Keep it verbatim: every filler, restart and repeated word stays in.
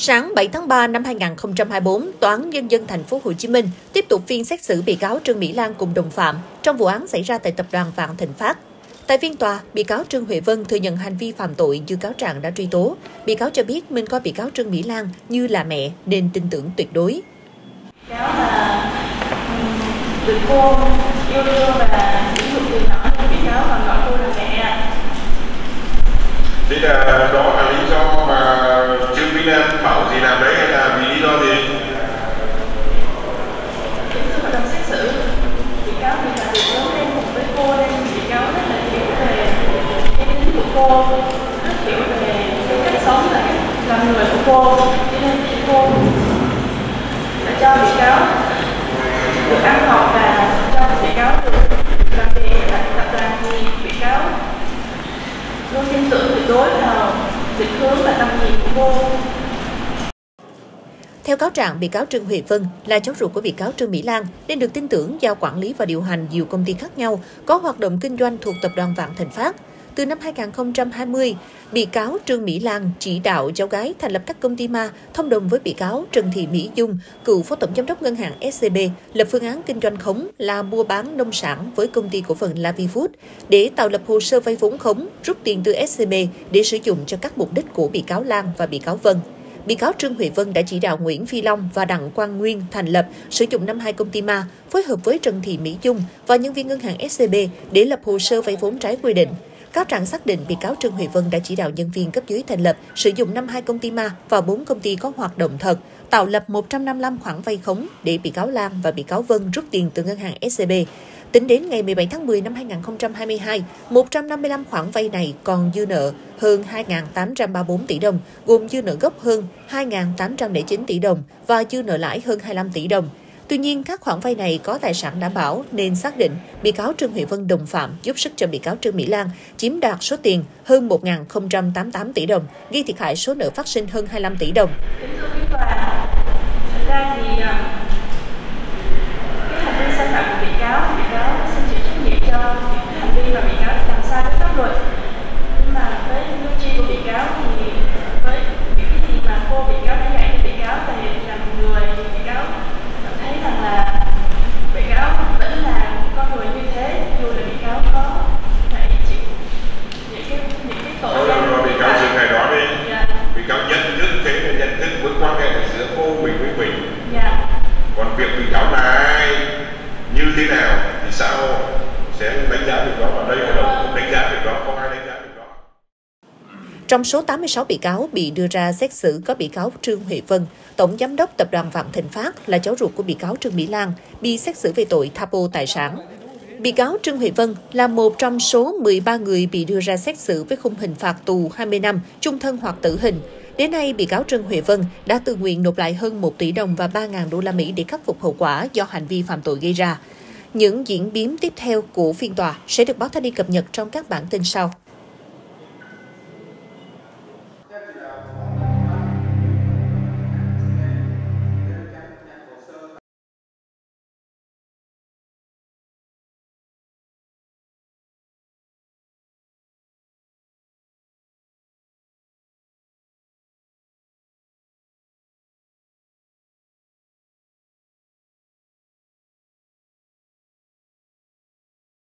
Sáng bảy tháng ba năm hai nghìn không trăm hai mươi tư, Tòa án Nhân dân Thành phố Hồ Chí Minh tiếp tục phiên xét xử bị cáo Trương Mỹ Lan cùng đồng phạm trong vụ án xảy ra tại tập đoàn Vạn Thịnh Phát. Tại phiên tòa, bị cáo Trương Huệ Vân thừa nhận hành vi phạm tội như cáo trạng đã truy tố. Bị cáo cho biết mình coi bị cáo Trương Mỹ Lan như là mẹ nên tin tưởng tuyệt đối. Cáo là được cô yêu thương và sử dụng từ nhỏ nên bị cáo còn gọi cô là mẹ. Thế là đó là lý do mà Trương Mỹ Lan bảo gì làm đấy hay là vì lý do gì? Trước hội đồng xét xử, bị cáo thì là được lớn lên cùng với cô nên bị cáo rất là hiểu về cái tính của cô, rất hiểu về cái cách sống là làm người của cô, cho nên cô đã cho bị cáo được ăn học và cho bị cáo được làm việc tại tập đoàn thì bị cáo luôn tin tưởng tuyệt đối vào định hướng và tầm nhìn của cô. Theo cáo trạng, bị cáo Trương Huệ Vân là cháu ruột của bị cáo Trương Mỹ Lan nên được tin tưởng giao quản lý và điều hành nhiều công ty khác nhau có hoạt động kinh doanh thuộc tập đoàn Vạn Thịnh Phát. Từ năm hai nghìn không trăm hai mươi, bị cáo Trương Mỹ Lan chỉ đạo cháu gái thành lập các công ty ma thông đồng với bị cáo Trần Thị Mỹ Dung, cựu phó tổng giám đốc ngân hàng ét xê bê, lập phương án kinh doanh khống là mua bán nông sản với công ty cổ phần LaViFood để tạo lập hồ sơ vay vốn khống, rút tiền từ ét xê bê để sử dụng cho các mục đích của bị cáo Lan và bị cáo Vân. Bị cáo Trương Huệ Vân đã chỉ đạo Nguyễn Phi Long và Đặng Quang Nguyên thành lập, sử dụng năm hai công ty ma, phối hợp với Trần Thị Mỹ Dung và nhân viên ngân hàng ét xê bê để lập hồ sơ vay vốn trái quy định. Cáo trạng xác định bị cáo Trương Huệ Vân đã chỉ đạo nhân viên cấp dưới thành lập, sử dụng năm hai công ty ma và bốn công ty có hoạt động thật, tạo lập một trăm năm mươi lăm khoản vay khống để bị cáo Lan và bị cáo Vân rút tiền từ ngân hàng ét xê bê. Tính đến ngày mười bảy tháng mười năm hai nghìn không trăm hai mươi hai, một trăm năm mươi lăm khoản vay này còn dư nợ hơn hai nghìn tám trăm ba mươi tư tỷ đồng, gồm dư nợ gốc hơn hai nghìn tám trăm lẻ chín tỷ đồng và dư nợ lãi hơn hai mươi lăm tỷ đồng. Tuy nhiên, các khoản vay này có tài sản đảm bảo nên xác định bị cáo Trương Huệ Vân đồng phạm giúp sức cho bị cáo Trương Mỹ Lan chiếm đoạt số tiền hơn một nghìn không trăm tám mươi tám tỷ đồng, gây thiệt hại số nợ phát sinh hơn hai mươi lăm tỷ đồng. Trong số tám mươi sáu bị cáo bị đưa ra xét xử có bị cáo Trương Huệ Vân, tổng giám đốc tập đoàn Vạn Thịnh Phát là cháu ruột của bị cáo Trương Mỹ Lan, bị xét xử về tội tha ô tài sản. Bị cáo Trương Huệ Vân là một trong số mười ba người bị đưa ra xét xử với khung hình phạt tù hai mươi năm, chung thân hoặc tử hình. Đến nay, bị cáo Trương Huệ Vân đã tự nguyện nộp lại hơn một tỷ đồng và ba nghìn đô la Mỹ để khắc phục hậu quả do hành vi phạm tội gây ra. Những diễn biến tiếp theo của phiên tòa sẽ được Báo Thanh Niên cập nhật trong các bản tin sau.